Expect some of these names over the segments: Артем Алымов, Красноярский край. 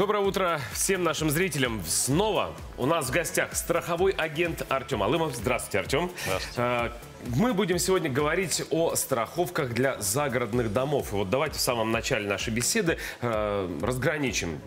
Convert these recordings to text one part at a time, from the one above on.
Доброе утро всем нашим зрителям. Снова у нас в гостях страховой агент Артем Алымов. Здравствуйте, Артем. Здравствуйте. Мы будем сегодня говорить о страховках для загородных домов. И вот давайте в самом начале нашей беседы разграничим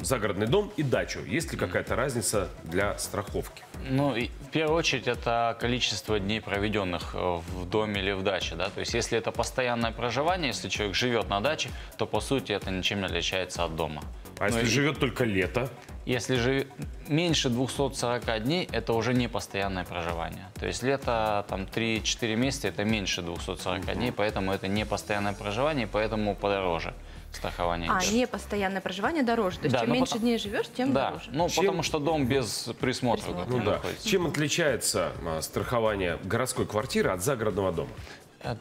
загородный дом и дачу. Есть ли какая-то разница для страховки? Ну, в первую очередь, это количество дней, проведенных в доме или в даче. Да? То есть, если это постоянное проживание, если человек живет на даче, то, по сути, это ничем не отличается от дома. А если живет только лето? Если же меньше 240 дней, это уже не постоянное проживание. То есть лето, там, 3-4 месяца, это меньше 240 дней, поэтому это не постоянное проживание, поэтому подороже страхование. А, не постоянное проживание дороже. То есть да, чем меньше дней живешь, тем дороже. Ну, чем... потому что дом без присмотра. Ну, да. Чем отличается страхование городской квартиры от загородного дома?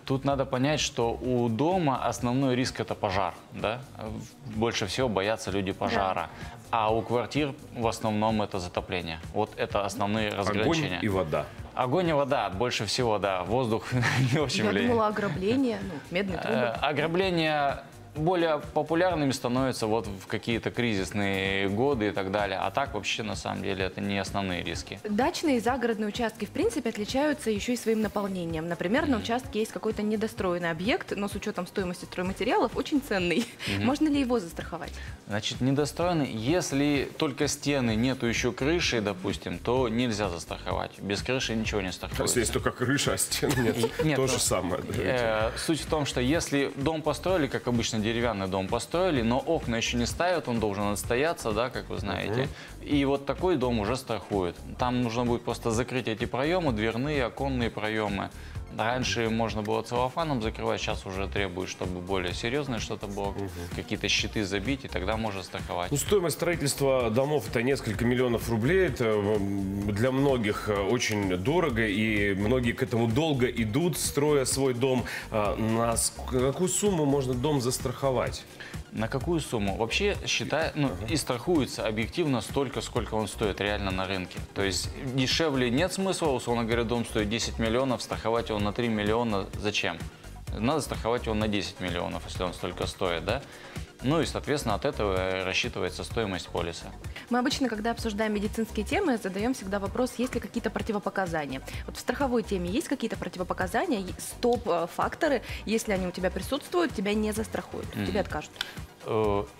Тут надо понять, что у дома основной риск – это пожар. Да? Больше всего боятся люди пожара. Да. А у квартир в основном это затопление. Вот это основные разграничения. Огонь и вода. Огонь и вода, больше всего, да. Воздух не очень влияет. Я думала, ограбление, ну, медные трубы. Ограбление более популярными становится вот в какие-то кризисные годы и так далее. А так вообще, на самом деле, это не основные риски. Дачные и загородные участки, в принципе, отличаются еще и своим наполнением. Например, на участке есть какой-то недостроенный объект, но с учетом стоимости стройматериалов очень ценный. Можно ли его застраховать? Значит, недостроенный, если только стены, нету еще крыши, допустим, то нельзя застраховать. Без крыши ничего не страхуется. Если есть только крыша, а стен нет, то же самое. Суть в том, что если дом построили, как обычно деревянный дом построили, но окна еще не ставят, он должен отстояться, да, как вы знаете. И вот такой дом уже страхует. Там нужно будет просто закрыть эти проемы, дверные, оконные проемы. Раньше можно было целлофаном закрывать, сейчас уже требуют, чтобы более серьезное что-то было, какие-то щиты забить, и тогда можно страховать. Ну, стоимость строительства домов – это несколько миллионов рублей. Это для многих очень дорого, и многие к этому долго идут, строя свой дом. На какую сумму можно дом застраховать? На какую сумму? Вообще считаю, ну, и страхуется объективно столько, сколько он стоит реально на рынке. То есть дешевле нет смысла, условно говоря, дом стоит 10 миллионов, страховать его на 3 миллиона зачем? Надо страховать его на 10 миллионов, если он столько стоит, да? Ну и, соответственно, от этого рассчитывается стоимость полиса. Мы обычно, когда обсуждаем медицинские темы, задаем всегда вопрос, есть ли какие-то противопоказания. Вот в страховой теме есть какие-то противопоказания, стоп-факторы, если они у тебя присутствуют, тебя не застрахуют, тебе откажут.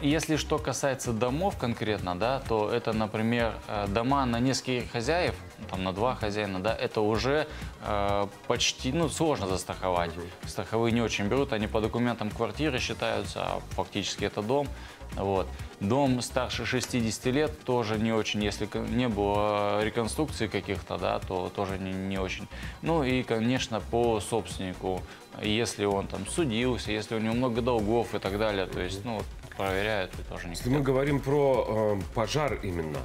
Если что касается домов конкретно, да, то это, например, дома на нескольких хозяев, там, на 2 хозяина, да, это уже почти, ну, сложно застраховать. Страховые не очень берут, они по документам квартиры считаются, а фактически это дом. Вот. Дом старше 60 лет тоже не очень, если не было реконструкции каких-то, да, то тоже не очень. Ну и, конечно, по собственнику, если он там судился, если у него много долгов и так далее, то есть, ну, проверяют и тоже не. Если мы говорим про пожар именно,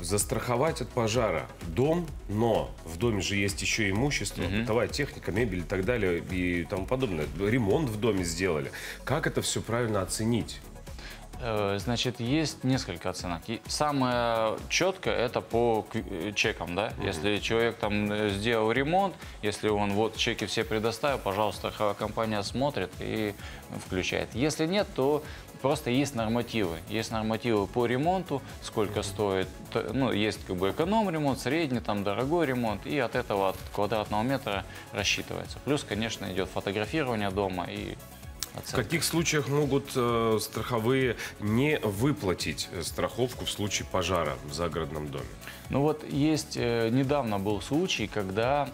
застраховать от пожара дом, но в доме же есть еще имущество, бытовая техника, мебель и так далее и тому подобное, ремонт в доме сделали. Как это все правильно оценить? Значит, есть несколько оценок. И самое четкое это по чекам, да? Если человек там сделал ремонт, если он вот чеки все предоставил, пожалуйста, страховая компания смотрит и включает. Если нет, то просто есть нормативы. Есть нормативы по ремонту, сколько стоит. Ну, есть как бы эконом-ремонт, средний, там, дорогой ремонт. И от этого, от квадратного метра рассчитывается. Плюс, конечно, идет фотографирование дома и... В каких случаях могут страховые не выплатить страховку в случае пожара в загородном доме? Ну вот есть, недавно был случай, когда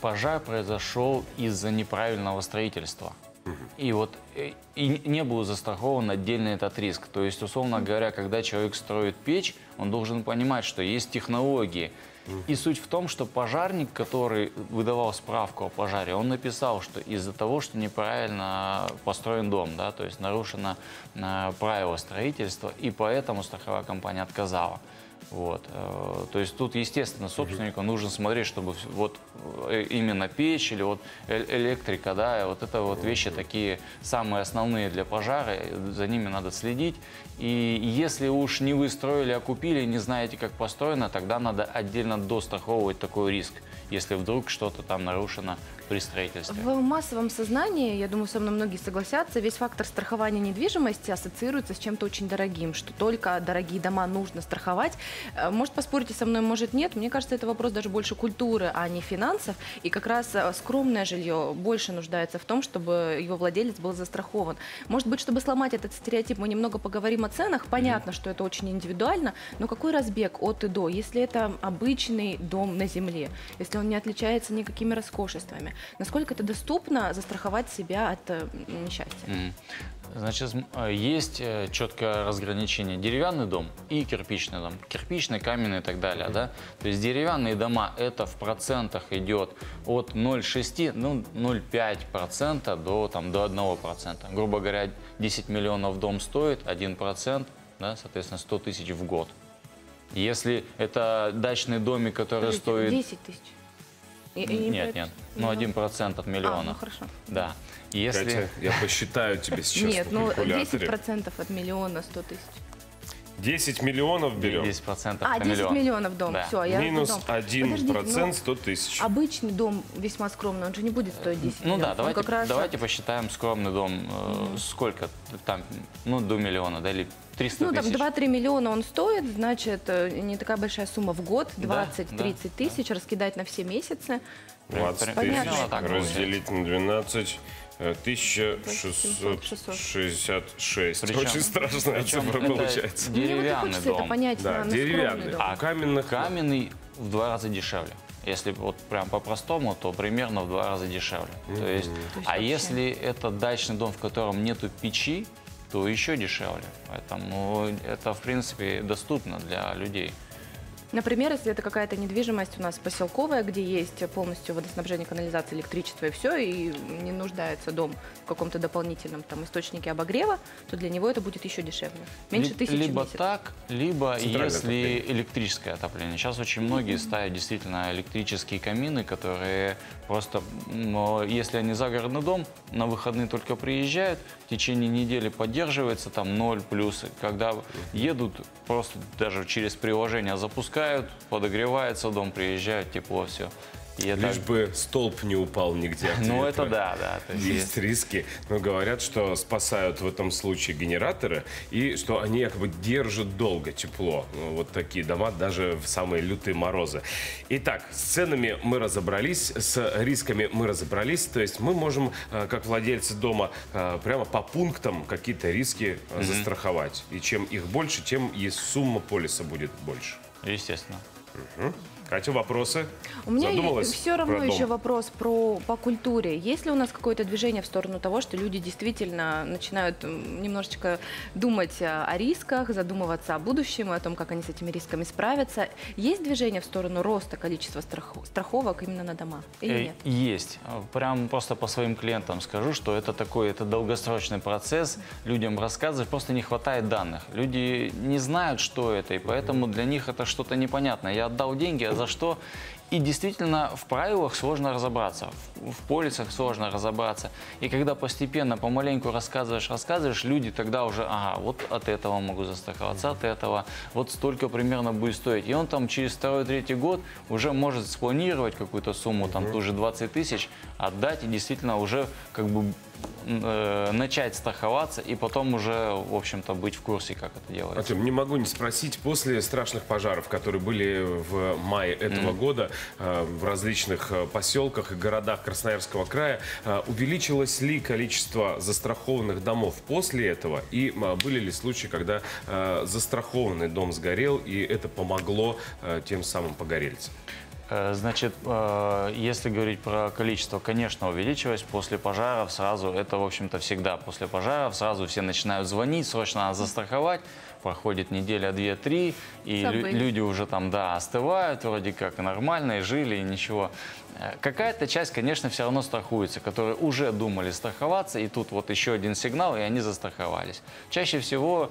пожар произошел из-за неправильного строительства. И вот и не был застрахован отдельно этот риск. То есть, условно говоря, когда человек строит печь, он должен понимать, что есть технологии. И суть в том, что пожарник, который выдавал справку о пожаре, он написал, что из-за того, что неправильно построен дом, да, то есть нарушено правило строительства, и поэтому страховая компания отказала. Вот. То есть тут, естественно, собственнику нужно смотреть, чтобы вот именно печь или вот электрика, да, вот это вот вещи такие самые основные для пожара, за ними надо следить. И если уж не вы строили, а купили, не знаете, как построено, тогда надо отдельно достраховывать такой риск, если вдруг что-то там нарушено при строительстве. В массовом сознании, я думаю, со мной многие согласятся, весь фактор страхования недвижимости ассоциируется с чем-то очень дорогим, что только дорогие дома нужно страховать. Может, поспорите со мной, может, нет. Мне кажется, это вопрос даже больше культуры, а не финансов. И как раз скромное жилье больше нуждается в том, чтобы его владелец был застрахован. Может быть, чтобы сломать этот стереотип, мы немного поговорим о ценах. Понятно, что это очень индивидуально, но какой разбег от и до, если это обычный дом на земле, если он не отличается никакими роскошествами? Насколько это доступно застраховать себя от несчастья? Значит, есть четкое разграничение: деревянный дом и кирпичный дом. Кирпичный, каменный и так далее. Да? То есть деревянные дома, это в процентах идет от 0,6, ну, 0,5% до 1%. Грубо говоря, 10 миллионов дом стоит, 1%, да, соответственно, 100 тысяч в год. Если это дачный домик, который стоит... 10 тысяч? Нет, нет. Ну, 1% от миллиона. Ну, хорошо. Да. Если... Катя, я посчитаю тебе сейчас. Нет, ну 10% от миллиона 100 тысяч. 10 миллионов берем. 10% а, 10 миллион. Миллионов дом. Да. Все, я минус дом. 1% 100 тысяч. Обычный дом весьма скромный, он же не будет стоить 10 миллионов. Ну да, давайте, давайте посчитаем скромный дом. Сколько там, ну до миллиона, да, или 300 тысяч. Ну там 2-3 миллиона он стоит, значит, не такая большая сумма в год, 20-30 тысяч, раскидать на все месяцы. 20 тысяч разделить на 12. 1666. Очень страшная цифра получается. Деревянный дом. Да, деревянный дом. А каменный в 2 раза дешевле. Если вот прям по-простому, то примерно в 2 раза дешевле. То есть, а если это дачный дом, в котором нету печи, то еще дешевле. Поэтому это, в принципе, доступно для людей. Например, если это какая-то недвижимость у нас поселковая, где есть полностью водоснабжение, канализация, электричество и все, и не нуждается дом в каком-то дополнительном там источнике обогрева, то для него это будет еще дешевле. Меньше 1000 в месяц. Либо так, либо если электрическое отопление. Сейчас очень многие ставят действительно электрические камины, которые просто, если они загородный дом, на выходные только приезжают, в течение недели поддерживается там 0 плюс, когда едут, просто даже через приложение запускают, подогревается дом, приезжает, тепло, все. И это... Лишь бы столб не упал нигде. Ну, это да. То есть риски. Но говорят, что спасают в этом случае генераторы, и что они якобы держат долго тепло. Вот такие дома даже в самые лютые морозы. Итак, с ценами мы разобрались, с рисками мы разобрались. То есть мы можем, как владельцы дома, прямо по пунктам какие-то риски застраховать. И чем их больше, тем и сумма полиса будет больше. Естественно. Катя, вопросы? У меня все равно еще вопрос по культуре. Есть ли у нас какое-то движение в сторону того, что люди действительно начинают немножечко думать о рисках, задумываться о будущем, о том, как они с этими рисками справятся? Есть движение в сторону роста количества страховок именно на дома или нет? Есть. Прям просто по своим клиентам скажу, что это такой, это долгосрочный процесс. Людям рассказывать просто не хватает данных. Люди не знают, что это, и поэтому для них это что-то непонятное. Я отдал деньги, за что? И действительно в правилах сложно разобраться, в полисах сложно разобраться. И когда постепенно, помаленьку рассказываешь, люди тогда уже, ага, вот от этого могу застраховаться, от этого, вот столько примерно будет стоить. И он там через 2-3 год уже может спланировать какую-то сумму, там ту же 20 тысяч, отдать и действительно уже как бы начать страховаться и потом уже, в общем-то, быть в курсе, как это делается. Артем, не могу не спросить, после страшных пожаров, которые были в мае этого года в различных поселках и городах Красноярского края, увеличилось ли количество застрахованных домов после этого? И были ли случаи, когда застрахованный дом сгорел, и это помогло тем самым погорельцам? Значит, если говорить про количество, конечно, увеличилось после пожаров сразу, это, в общем-то, всегда после пожаров сразу все начинают звонить, срочно надо застраховать. проходит неделя, две, три, и люди уже там, да, остывают, вроде как нормально, и жили, и ничего. Какая-то часть, конечно, все равно страхуется, которые уже думали страховаться, и тут вот еще один сигнал, и они застраховались. Чаще всего,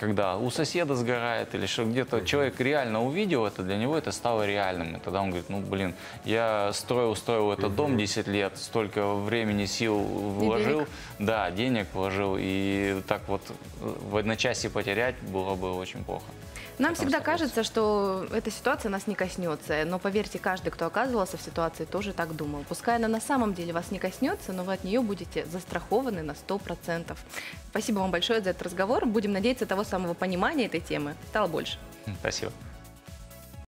когда у соседа сгорает, или что где-то человек реально увидел это, для него это стало реальным. И тогда он говорит, ну, блин, я устроил этот дом 10 лет, столько времени, сил вложил, да, денег вложил, и так вот в одночасье потерять было бы очень плохо. Нам всегда кажется, что эта ситуация нас не коснется, но поверьте, каждый, кто оказывался в ситуации, тоже так думал. Пускай она на самом деле вас не коснется, но вы от нее будете застрахованы на 100%. Спасибо вам большое за этот разговор. Будем надеяться, того самого понимания этой темы стало больше. Спасибо.